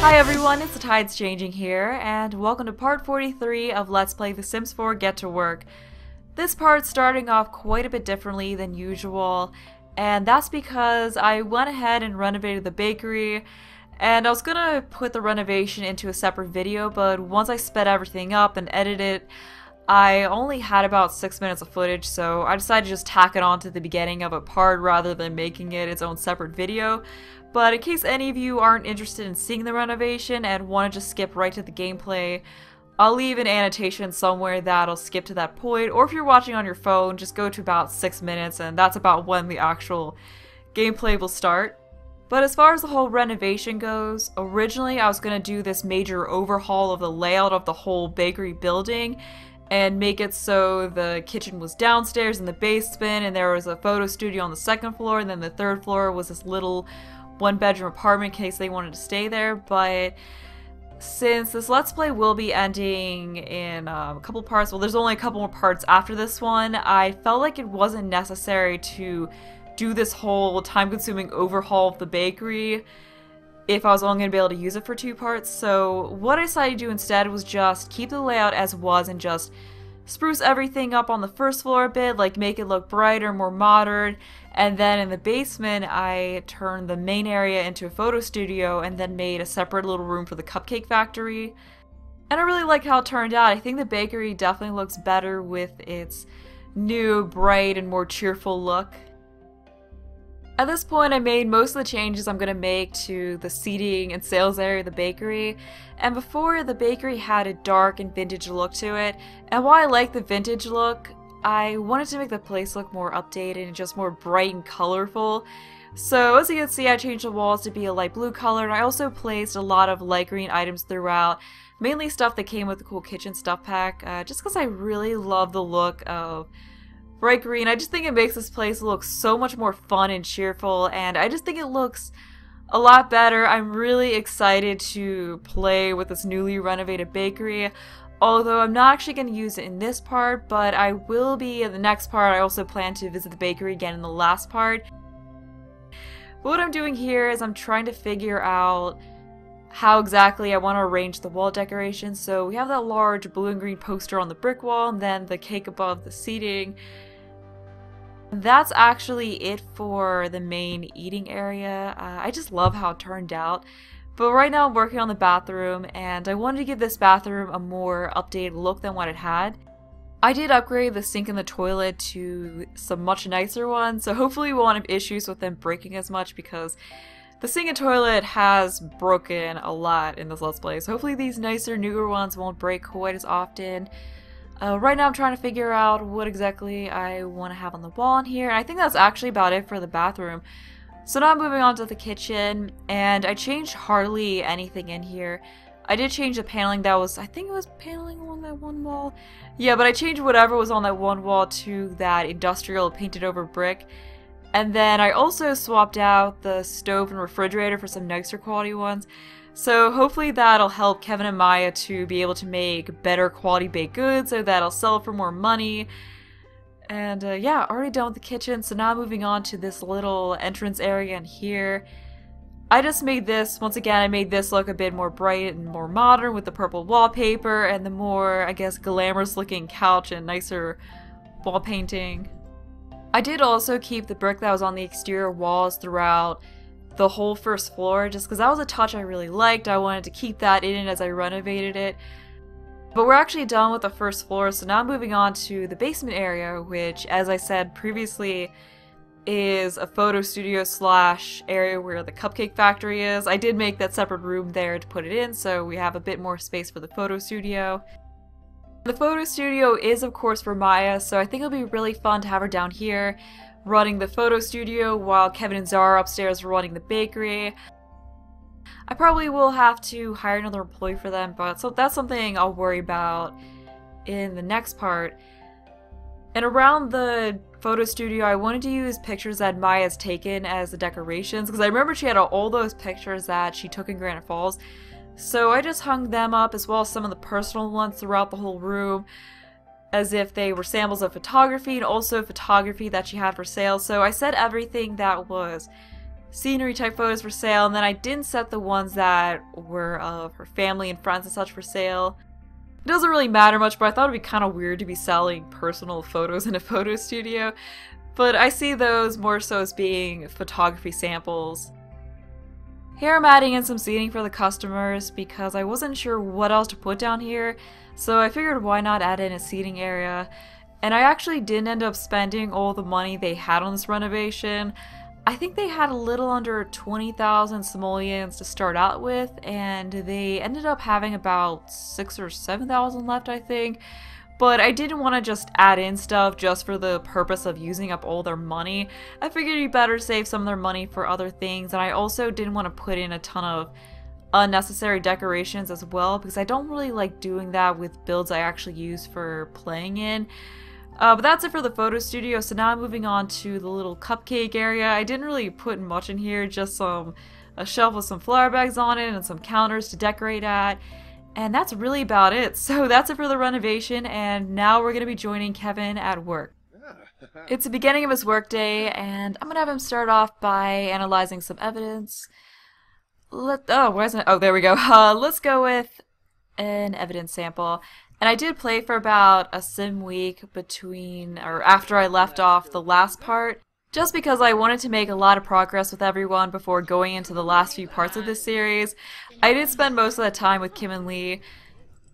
Hi everyone, it's TheTidesChanging here, and welcome to part 43 of Let's Play The Sims 4 Get to Work. This part's starting off quite a bit differently than usual, and that's because I went ahead and renovated the bakery, and I was gonna put the renovation into a separate video, but once I sped everything up and edited it, I only had about 6 minutes of footage, so I decided to just tack it on to the beginning of a part rather than making it its own separate video. But in case any of you aren't interested in seeing the renovation and want to just skip right to the gameplay, I'll leave an annotation somewhere that'll skip to that point, or if you're watching on your phone, just go to about 6 minutes and that's about when the actual gameplay will start. But as far as the whole renovation goes, originally I was going to do this major overhaul of the layout of the whole bakery building and make it so the kitchen was downstairs in the basement, and there was a photo studio on the second floor, and then the third floor was this little one-bedroom apartment in case they wanted to stay there. But since this Let's Play will be ending in a couple parts, well, there's only a couple more parts after this one, I felt like it wasn't necessary to do this whole time-consuming overhaul of the bakery if I was only going to be able to use it for 2 parts, so what I decided to do instead was just keep the layout as was and just spruce everything up on the first floor a bit, like make it look brighter, more modern, and then in the basement I turned the main area into a photo studio and then made a separate little room for the cupcake factory. And I really like how it turned out. I think the bakery definitely looks better with its new, bright, and more cheerful look. At this point, I made most of the changes I'm going to make to the seating and sales area of the bakery, and before the bakery had a dark and vintage look to it, and while I like the vintage look, I wanted to make the place look more updated and just more bright and colorful. So as you can see, I changed the walls to be a light blue color, and I also placed a lot of light green items throughout, mainly stuff that came with the cool kitchen stuff pack, just because I really love the look of bright green. I just think it makes this place look so much more fun and cheerful, and I just think it looks a lot better. I'm really excited to play with this newly renovated bakery, although I'm not actually going to use it in this part, but I will be in the next part. I also plan to visit the bakery again in the last part. But what I'm doing here is I'm trying to figure out how exactly I want to arrange the wall decorations. So we have that large blue and green poster on the brick wall, and then the cake above the seating. That's actually it for the main eating area. I just love how it turned out. But right now I'm working on the bathroom, and I wanted to give this bathroom a more updated look than what it had. I did upgrade the sink and the toilet to some much nicer ones, so hopefully we won't have issues with them breaking as much, because the sink and toilet has broken a lot in this Let's Play, so hopefully these nicer, newer ones won't break quite as often. Right now I'm trying to figure out what exactly I want to have on the wall in here, and I think that's actually about it for the bathroom. So now I'm moving on to the kitchen, and I changed hardly anything in here. I did change the paneling that was, I think it was paneling on that one wall? Yeah, but I changed whatever was on that one wall to that industrial painted over brick. And then I also swapped out the stove and refrigerator for some nicer quality ones. So hopefully that'll help Kevin and Maya to be able to make better quality baked goods, so that'll sell for more money. And yeah, already done with the kitchen, so now moving on to this little entrance area in here. I just made this, once again, I made this look a bit more bright and more modern with the purple wallpaper and the more, I guess, glamorous looking couch and nicer wall painting. I did also keep the brick that was on the exterior walls throughout the whole first floor, just because that was a touch I really liked. I wanted to keep that in as I renovated it. But we're actually done with the first floor, so now I'm moving on to the basement area, which, as I said previously, is a photo studio slash area where the cupcake factory is. I did make that separate room there to put it in, so we have a bit more space for the photo studio. The photo studio is, of course, for Maya, so I think it'll be really fun to have her down here running the photo studio while Kevin and Zara are upstairs running the bakery. I probably will have to hire another employee for them, but so that's something I'll worry about in the next part. And around the photo studio, I wanted to use pictures that Maya's taken as the decorations, because I remember she had all those pictures that she took in Granite Falls. So I just hung them up, as well as some of the personal ones throughout the whole room, as if they were samples of photography and also photography that she had for sale. So I said everything that was scenery type photos for sale, and then I didn't set the ones that were of her family and friends and such for sale. It doesn't really matter much, but I thought it'd be kind of weird to be selling personal photos in a photo studio, but I see those more so as being photography samples. Here I'm adding in some seating for the customers because I wasn't sure what else to put down here, so I figured why not add in a seating area. And I actually didn't end up spending all the money they had on this renovation. I think they had a little under 20,000 simoleons to start out with, and they ended up having about 6,000 or 7,000 left, I think. But I didn't want to just add in stuff just for the purpose of using up all their money. I figured you better save some of their money for other things, and I also didn't want to put in a ton of unnecessary decorations as well, because I don't really like doing that with builds I actually use for playing in. But that's it for the photo studio, so now I'm moving on to the little cupcake area. I didn't really put much in here, just a shelf with some flower bags on it and some counters to decorate at. And that's really about it. So that's it for the renovation, and now we're going to be joining Kevin at work. It's the beginning of his workday, and I'm going to have him start off by analyzing some evidence. Let's go with an evidence sample. And I did play for about a sim week after I left off the last part, just because I wanted to make a lot of progress with everyone before going into the last few parts of this series. I did spend most of the time with Kim and Lee,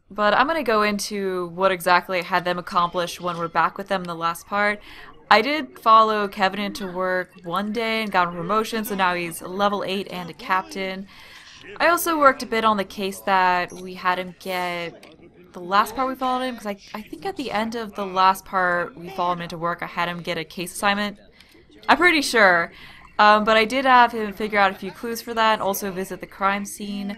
but I'm going to go into what exactly I had them accomplish when we're back with them in the last part. I did follow Kevin into work one day and got a promotion, so now he's level 8 and a captain. I also worked a bit on the case that we had him get the last part we followed him, because I think at the end of the last part we followed him into work, I had him get a case assignment. I'm pretty sure. But I did have him figure out a few clues for that and also visit the crime scene.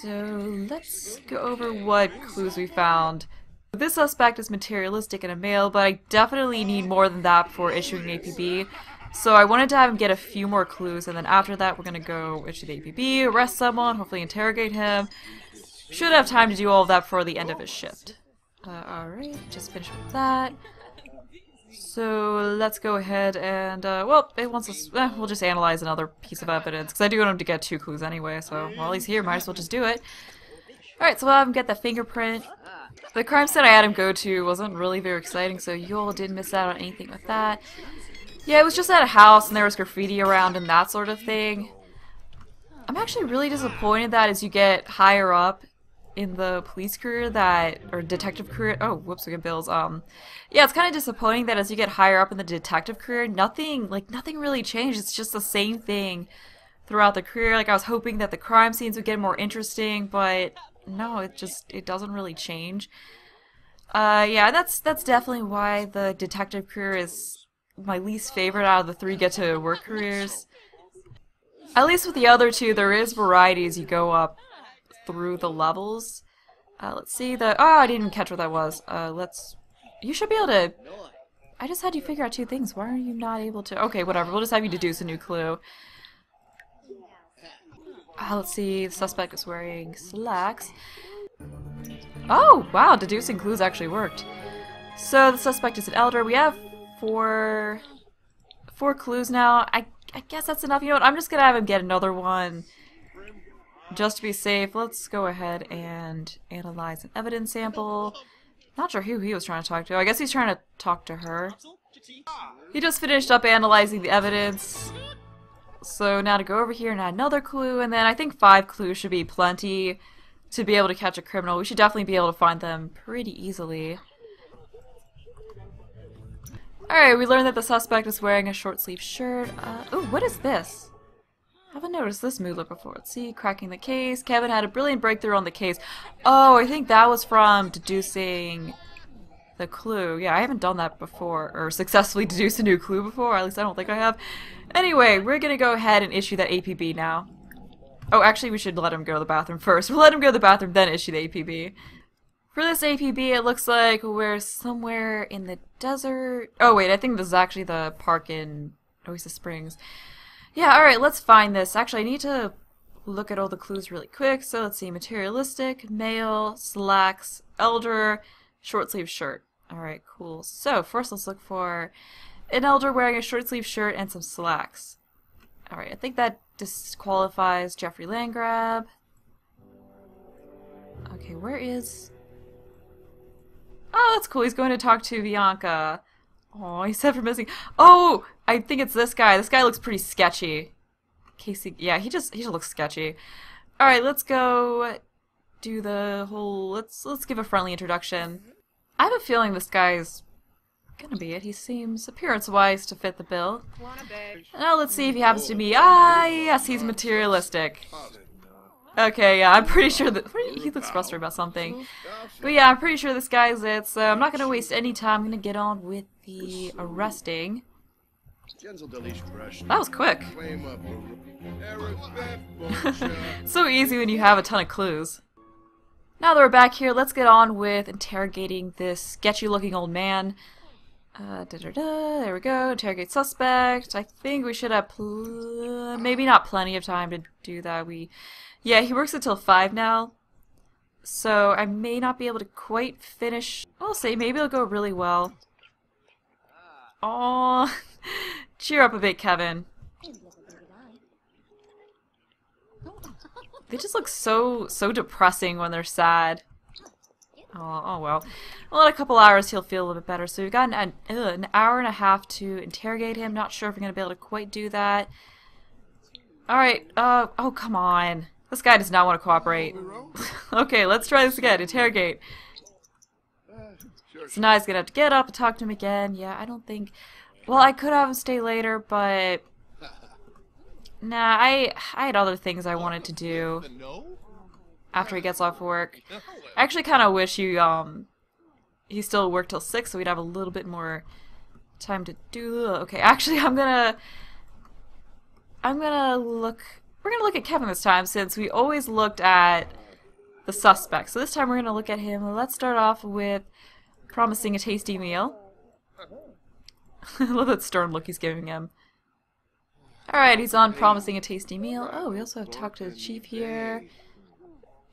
So let's go over what clues we found. This suspect is materialistic and a male, but I definitely need more than that before issuing APB. So I wanted to have him get a few more clues, and then after that we're going to go issue the APB, arrest someone, hopefully interrogate him. Should have time to do all of that before the end of his shift. Alright, just finish with that. So let's go ahead and, we'll just analyze another piece of evidence, because I do want him to get 2 clues anyway, so while he's here, might as well just do it. Alright, so we'll have him get the fingerprint. The crime scene I had him go to wasn't really very exciting, so you all didn't miss out on anything with that. Yeah, it was just at a house, and there was graffiti around and that sort of thing. I'm actually really disappointed that as you get higher up in the police career or detective career, yeah, it's kind of disappointing that as you get higher up in the detective career, nothing really changed. It's just the same thing throughout the career. Like, I was hoping that the crime scenes would get more interesting, but no, it doesn't really change. Yeah, that's definitely why the detective career is my least favorite out of the 3 get to work careers. At least with the other 2, there is variety as you go up through the levels. Let's see I didn't even catch what that was. You should be able to. I just had you figure out 2 things. Why are you not able to? Okay, whatever. We'll just have you deduce a new clue. Let's see. The suspect is wearing slacks. Oh, wow. Deducing clues actually worked. So the suspect is an elder. We have 4 clues now. I guess that's enough. You know what? I'm just gonna have him get another one. Just to be safe, let's go ahead and analyze an evidence sample. Not sure who he was trying to talk to. I guess he's trying to talk to her. He just finished up analyzing the evidence. So now to go over here and add another clue, and then I think 5 clues should be plenty to be able to catch a criminal. We should definitely be able to find them pretty easily. Alright, we learned that the suspect was wearing a short-sleeved shirt. Ooh, what is this? I haven't noticed this moodlet before. Let's see, cracking the case. Kevin had a brilliant breakthrough on the case. Oh, I think that was from deducing the clue. Yeah, I haven't done that before, or successfully deduced a new clue before. At least I don't think I have. Anyway, we're going to go ahead and issue that APB now. Oh, actually, we should let him go to the bathroom first. We'll let him go to the bathroom, then issue the APB. For this APB, it looks like we're somewhere in the desert. Oh, wait, I think this is actually the park in Oasis Springs. Yeah, alright, let's find this. Actually, I need to look at all the clues really quick. So let's see, materialistic, male, slacks, elder, short sleeve shirt. Alright, cool. So first let's look for an elder wearing a short sleeve shirt and some slacks. Alright, I think that disqualifies Jeffrey Landgraab. Okay, where is... Oh, that's cool. He's going to talk to Bianca. Oh, he said for missing... Oh! I think it's this guy. This guy looks pretty sketchy. Casey... Yeah, he just looks sketchy. Alright, let's go do the whole... Let's give a friendly introduction. I have a feeling this guy's gonna be it. He seems appearance-wise to fit the bill. Now let's see if he happens to be... Ah, yes, he's materialistic. Okay, yeah, I'm pretty sure that... He looks frustrated about something. But yeah, I'm pretty sure this guy's it, so I'm not gonna waste any time. I'm gonna get on with the arresting. That was quick. So easy when you have a ton of clues. Now that we're back here, let's get on with interrogating this sketchy-looking old man. There we go. Interrogate suspect. I think we should have maybe not plenty of time to do that. Yeah, he works until 5 now, so I may not be able to quite finish. I'll say maybe it'll go really well. Aww. Cheer up a bit, Kevin. They just look so depressing when they're sad. Oh well. Well, in a couple hours he'll feel a little bit better. So we've got an hour and a half to interrogate him. Not sure if we're going to be able to quite do that. Alright, oh come on. This guy does not want to cooperate. Okay, let's try this again. Interrogate. So now he's going to have to get up and talk to him again. Yeah, I don't think... Well, I could have him stay later, but... Nah, I had other things I wanted to do. After he gets off work. I actually kind of wish he still worked till 6, so we'd have a little bit more time to do. Okay, actually, we're gonna look at Kevin this time, since we always looked at the suspect. So this time we're gonna look at him. Let's start off with promising a tasty meal. I love that stern look he's giving him. Alright, he's on promising a tasty meal. Oh, we also have talked to the chief here.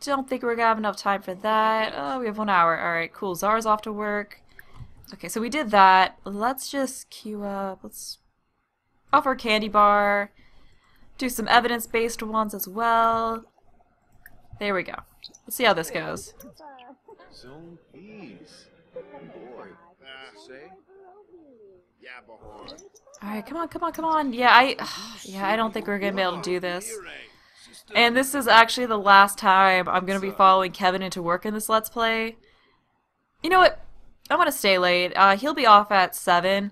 Don't think we're gonna have enough time for that. Oh, we have 1 hour. Alright, cool. Zara's off to work. Okay, so we did that. Let's just queue up. Let's offer a candy bar. Do some evidence-based ones as well. There we go. Let's see how this goes. Alright, come on, come on, come on. Yeah, I don't think we're gonna be able to do this. And this is actually the last time I'm going to be following Kevin into work in this Let's Play. You know what? I'm going to stay late. He'll be off at 7,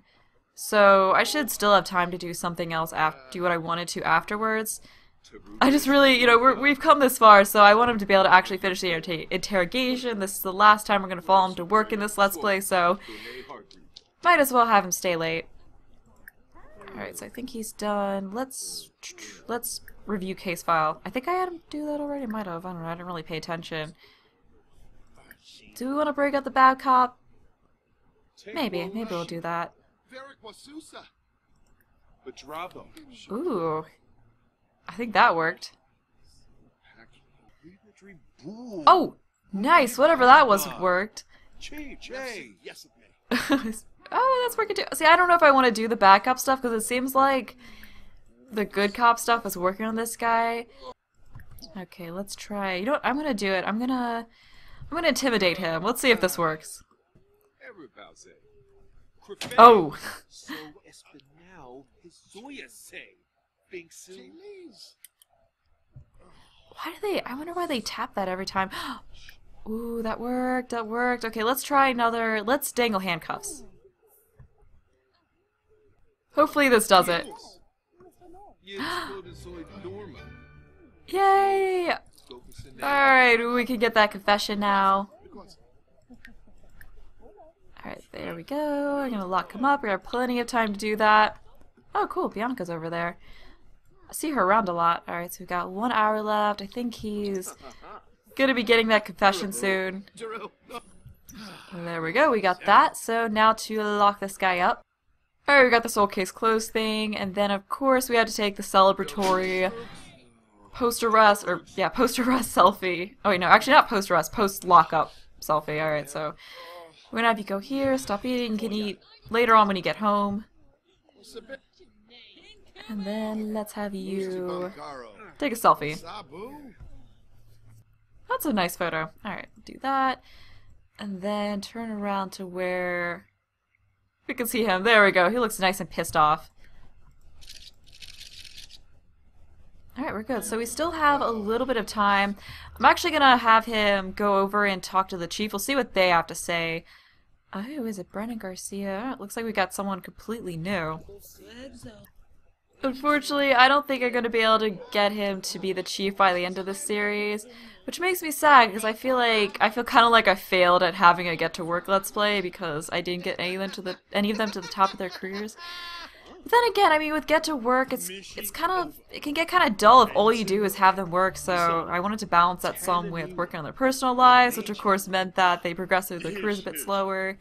so I should still have time to do something else, do what I wanted to afterwards. I just really, you know, we've come this far, so I want him to be able to actually finish the interrogation. This is the last time we're going to follow him to work in this Let's Play, so might as well have him stay late. Alright, so I think he's done. Let's review case file. I think I had him do that already. I might have. I don't know. I didn't really pay attention. Do we want to break up the bad cop? Maybe. Maybe we'll do that. Ooh. I think that worked. Oh! Nice! Whatever that was worked. Oh, that's working too. See, I don't know if I want to do the bad cop stuff, because it seems like the good cop stuff is working on this guy. Okay, let's try. You know what? I'm going to do it. I'm going to intimidate him. Let's see if this works. Oh. I wonder why they tap that every time. Ooh, that worked. That worked. Okay, let's try another. Let's dangle handcuffs. Hopefully this does it. Yay! Alright, we can get that confession now. Alright, there we go. We're gonna lock him up. We have plenty of time to do that. Oh, cool. Bianca's over there. I see her around a lot. Alright, so we've got 1 hour left. I think he's gonna be getting that confession soon. There we go. We got that. So now to lock this guy up. Alright, we got this whole case closed thing, and then of course we had to take the celebratory post-arrest, post-arrest selfie. Oh wait, no, actually not post-arrest, post-lockup selfie. Alright, so we're gonna have you go here, stop eating, you can eat later on when you get home. And then let's have you take a selfie. That's a nice photo. Alright, do that. And then turn around to where we can see him. There we go. He looks nice and pissed off. Alright, we're good. So we still have a little bit of time. I'm actually going to have him go over and talk to the chief. We'll see what they have to say. Oh, is it Brennan Garcia? It looks like we got someone completely new. Unfortunately, I don't think I'm going to be able to get him to be the chief by the end of this series, which makes me sad because I feel kind of like I failed at having a Get to Work Let's Play because I didn't get any of them to the top of their careers. But then again, I mean, with Get to Work, it can get kind of dull if all you do is have them work. So I wanted to balance that some with working on their personal lives, which of course meant that they progressed through their careers a bit slower.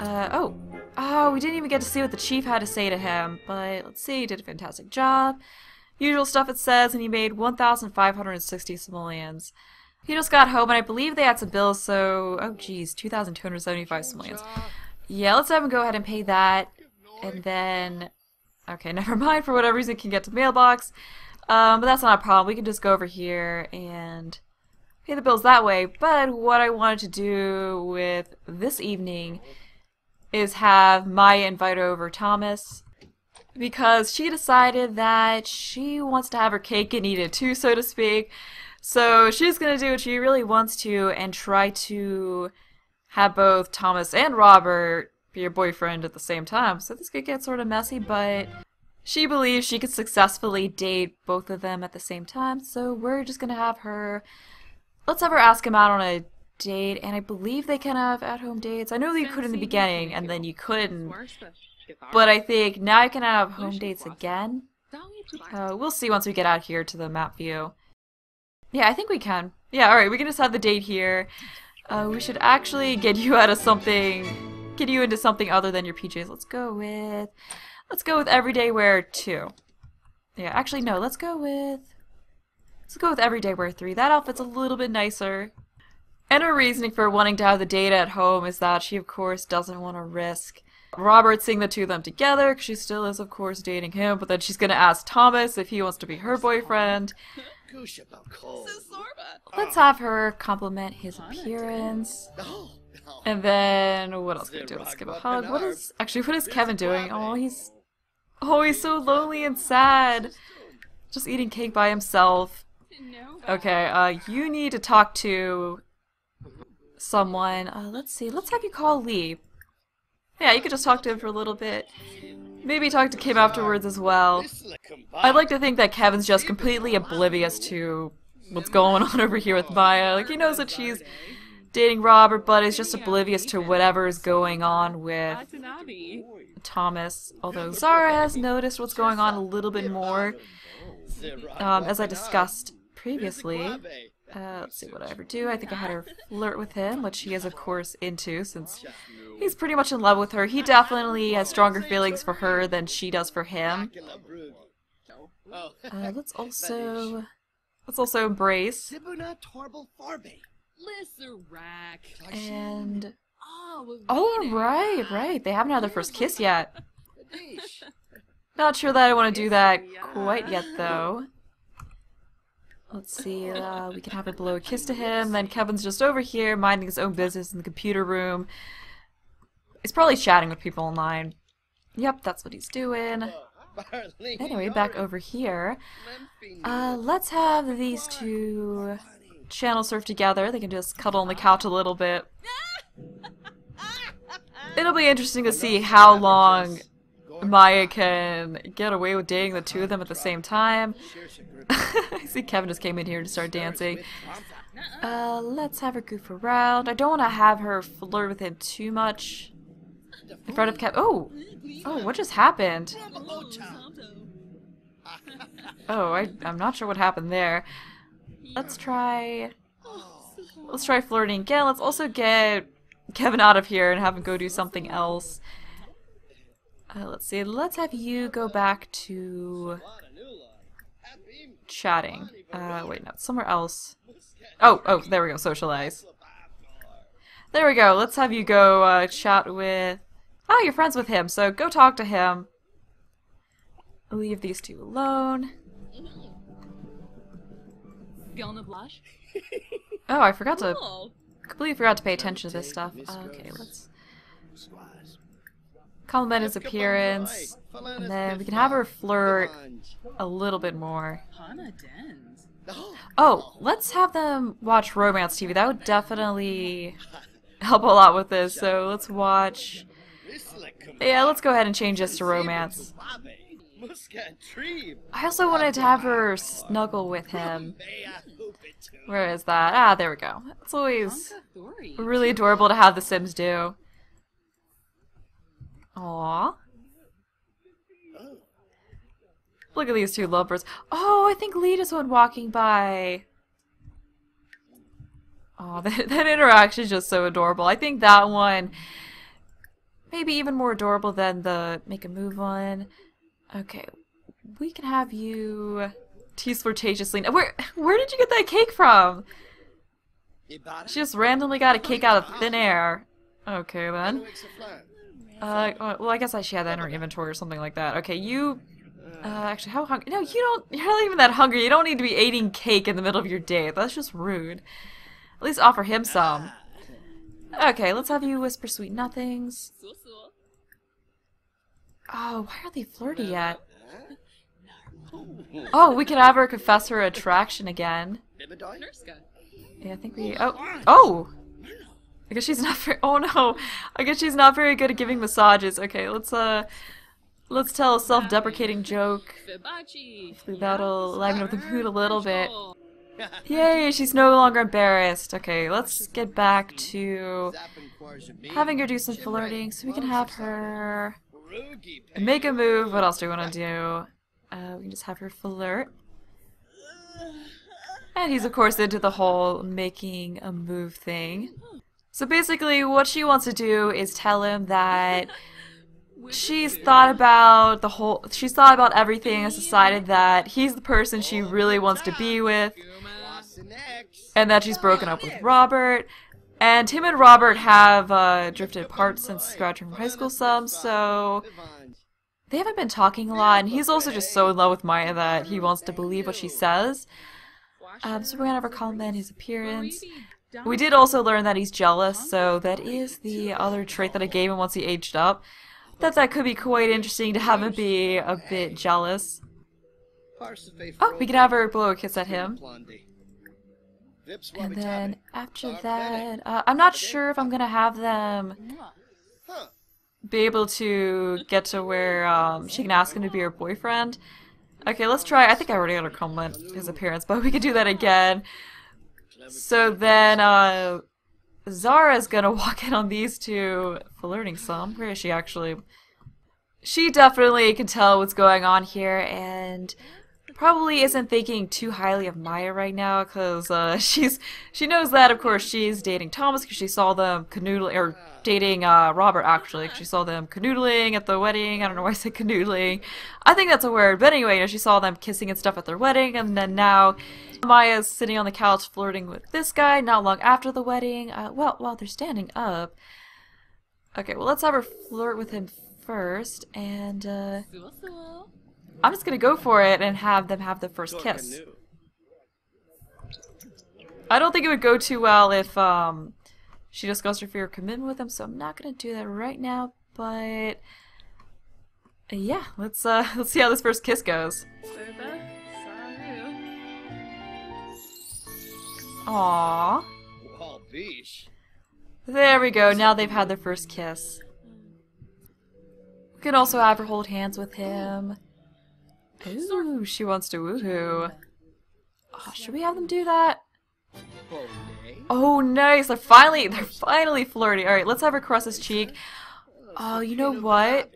Oh, we didn't even get to see what the chief had to say to him, but let's see, he did a fantastic job. Usual stuff it says, and he made 1,560 simoleons. He just got home, and I believe they had some bills, so oh geez, 2,275 simoleons. Yeah, let's have him go ahead and pay that. And then, okay, never mind, for whatever reason, can get to the mailbox. But that's not a problem. We can just go over here and pay the bills that way. But what I wanted to do with this evening is have Maya invite over Thomas, because she decided that she wants to have her cake and eat it too, so to speak. So she's going to do what she really wants to and try to have both Thomas and Robert be your boyfriend at the same time. So this could get sort of messy, but she believes she could successfully date both of them at the same time. So we're just gonna have her, let's have her ask him out on a date, and I believe they can have at-home dates. I know that you could in the beginning, and then you couldn't, but I think now you can have home dates again. We'll see once we get out here to the map view. Yeah, I think we can. Yeah, alright, we can just have the date here. We should actually get you into something other than your PJs. Let's go with everyday wear 2. Yeah, actually no, let's go with everyday wear 3. That outfit's a little bit nicer. And her reasoning for wanting to have the date at home is that she of course doesn't want to risk Robert seeing the two of them together, because she still is of course dating him, but then she's gonna ask Thomas if he wants to be her boyfriend. Let's have her compliment his appearance. And then, what else can we do? Let's give a hug. What is Kevin doing? Oh, he's so lonely and sad. Just eating cake by himself. Okay, you need to talk to someone. Let's see, let's have you call Lee. Yeah, you could just talk to him for a little bit. Maybe talk to Kim afterwards as well. I'd like to think that Kevin's just completely oblivious to what's going on over here with Maya. Like, he knows that she's dating Robert, but is just oblivious to whatever is going on with Thomas, although Zara has noticed what's going on a little bit more, as I discussed previously. Let's see what I ever do. I think I had her flirt with him, which she is of course into, since he's pretty much in love with her. He definitely has stronger feelings for her than she does for him. Let's also embrace. And oh, right, they haven't had their first kiss yet. Not sure that I want to do that quite yet, though. Let's see, we can have her blow a kiss to him. Then Kevin's just over here minding his own business in the computer room. He's probably chatting with people online. Yep, that's what he's doing. Anyway, back over here. Let's have these two channel surf together. They can just cuddle on the couch a little bit. It'll be interesting to see how long Maya can get away with dating the two of them at the same time. I see Kevin just came in here to start dancing. Let's have her goof around. I don't want to have her flirt with him too much in front of Kevin. Oh, what just happened? Oh, I'm not sure what happened there. Let's try flirting again. Let's also get Kevin out of here and have him go do something else. Let's see, let's have you go back to chatting. Wait, no, somewhere else. Oh, there we go, socialize. There we go, let's have you go chat with... Oh, you're friends with him, so go talk to him. Leave these two alone. Oh, I forgot to... completely forgot to pay attention to this stuff. Okay, let's... compliment his appearance, and then we can have her flirt a little bit more. Oh, let's have them watch romance TV. That would definitely help a lot with this, so let's watch... yeah, let's go ahead and change this to romance. I also wanted to have her snuggle with him. Where is that? Ah, there we go. It's always really adorable to have the Sims do. Aww. Look at these two lovebirds. Oh, I think Lee just went walking by. Oh, that interaction is just so adorable. I think that one maybe even more adorable than the make a move one. Okay, we can have you tease flirtatiously. Where did you get that cake from? She just randomly got a cake out of thin air. Okay then. Well, I guess she had that in her inventory or something like that. Okay, you. Actually, how hungry? No, you don't. You're not even that hungry. You don't need to be eating cake in the middle of your day. That's just rude. At least offer him some. Okay, let's have you whisper sweet nothings. Oh, why are they flirty yet? Oh, we can have her confess her attraction again. Yeah, I think we. Oh. I guess she's not very. Oh no, I guess she's not very good at giving massages. Okay, let's tell a self-deprecating joke. Hopefully that'll liven up the mood a little bit. Yay, she's no longer embarrassed. Okay, let's get back to having her do some flirting, so we can have her make a move. What else do we want to do? We can just have her flirt. And he's of course into the whole making a move thing. So basically what she wants to do is tell him that she's thought about everything and has decided that he's the person she really wants to be with, and that she's broken up with Robert, and him and Robert have drifted apart since graduating from high school some, so they haven't been talking a lot, and he's also just so in love with Maya that he wants to believe what she says. So we're gonna have her comment his appearance. We did also learn that he's jealous, so that is the other trait that I gave him once he aged up. That could be quite interesting to have him be a bit jealous. Oh, we can have her blow a kiss at him. And then after that, I'm not sure if I'm gonna have them be able to get to where she can ask him to be her boyfriend. Okay, let's try. I think I already got her comment his appearance, but we could do that again. So then, Zara's gonna walk in on these two flirting some. Where is she actually? She definitely can tell what's going on here and probably isn't thinking too highly of Maya right now because she knows that, of course, she's dating Thomas because she saw them canoodling, or dating Robert actually, because she saw them canoodling at the wedding. I don't know why I said canoodling. I think that's a word, but anyway, you know, she saw them kissing and stuff at their wedding, and then now Maya's sitting on the couch flirting with this guy not long after the wedding. Well, while they're standing up. Okay, well, let's have her flirt with him first, and I'm just gonna go for it and have them have the first kiss. I don't think it would go too well if she discussed her fear of commitment with him, so I'm not gonna do that right now, but yeah, let's see how this first kiss goes. Aww. There we go, now they've had their first kiss. We can also have her hold hands with him. Ooh, she wants to woohoo. Oh, should we have them do that? Oh, nice! They're finally flirty. All right, let's have her caress his cheek. Oh, you know what?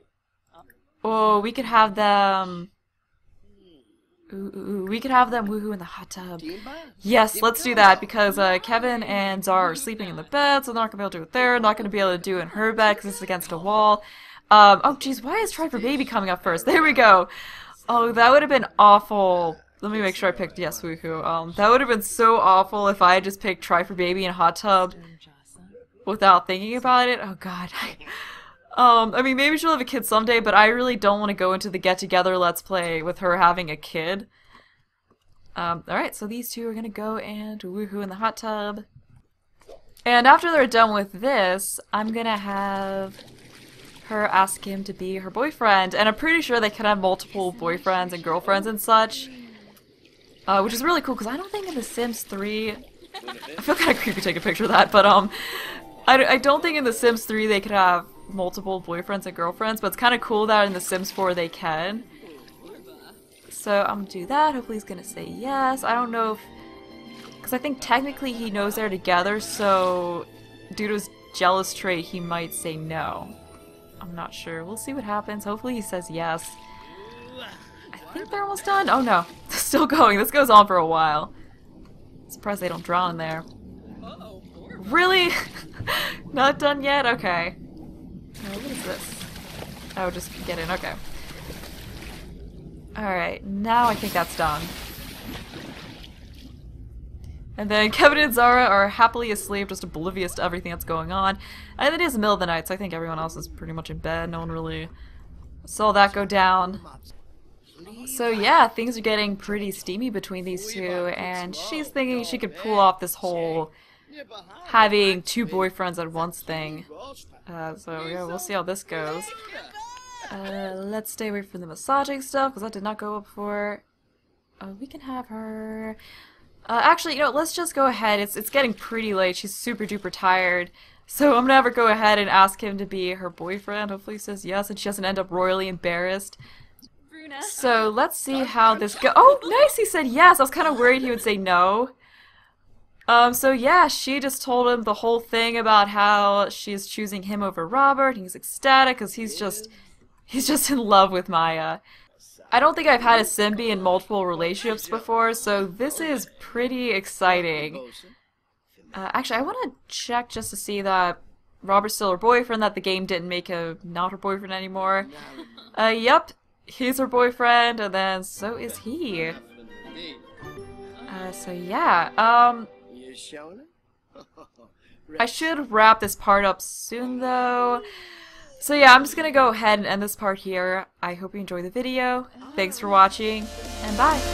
Oh, we could have them. Ooh, we could have them woohoo in the hot tub. Yes, let's do that because Kevin and Zara are sleeping in the bed, so they're not gonna be able to do it there. Not gonna be able to do it in her bed because it's against a wall. Oh, geez, why is Try for Baby coming up first? There we go. Oh, that would have been awful. Let me make sure I picked yes woohoo. That would have been so awful if I had just picked Try for Baby and hot tub without thinking about it. Oh god. I mean, maybe she'll have a kid someday, but I really don't want to go into the get-together Let's Play with her having a kid. Alright, so these two are going to go and woohoo in the hot tub. And after they're done with this, I'm going to have her ask him to be her boyfriend. And I'm pretty sure they can have multiple boyfriends and girlfriends and such. Which is really cool, because I don't think in The Sims 3... I feel kind of creepy taking a picture of that, but I don't think in The Sims 3 they could have multiple boyfriends and girlfriends, but it's kind of cool that in The Sims 4 they can. So I'm gonna do that. Hopefully he's gonna say yes. I don't know if... because I think technically he knows they're together, so due to his jealous trait, he might say no. I'm not sure. We'll see what happens. Hopefully he says yes. I think they're almost done. Oh no. They're still going. This goes on for a while. I'm surprised they don't drown in there. Really? Not done yet? Okay. Oh, what is this? Oh, just get in. Okay. Alright, now I think that's done. And then Kevin and Zara are happily asleep, just oblivious to everything that's going on. And it is the middle of the night, so I think everyone else is pretty much in bed. No one really saw that go down. So yeah, things are getting pretty steamy between these two, and she's thinking she could pull off this whole having two boyfriends at once thing. So yeah, we'll see how this goes. Let's stay away from the massaging stuff, because that did not go up for... we can have her... actually, you know, let's just go ahead. It's getting pretty late. She's super duper tired. So I'm gonna have her go ahead and ask him to be her boyfriend. Hopefully he says yes, and she doesn't end up royally embarrassed. Bruna. So let's see how this goes. Oh, nice! He said yes! I was kind of worried he would say no. So yeah, she just told him the whole thing about how she's choosing him over Robert. He's ecstatic because he's just in love with Maya. I don't think I've had a Sim be in multiple relationships before, so this is pretty exciting. Actually, I want to check just to see that Robert's still her boyfriend, that the game didn't make him not her boyfriend anymore. Yep, he's her boyfriend, and then so is he. So yeah, I should wrap this part up soon, though. So yeah, I'm just gonna go ahead and end this part here. I hope you enjoyed the video. Thanks for watching, and bye!